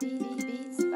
DD Beats.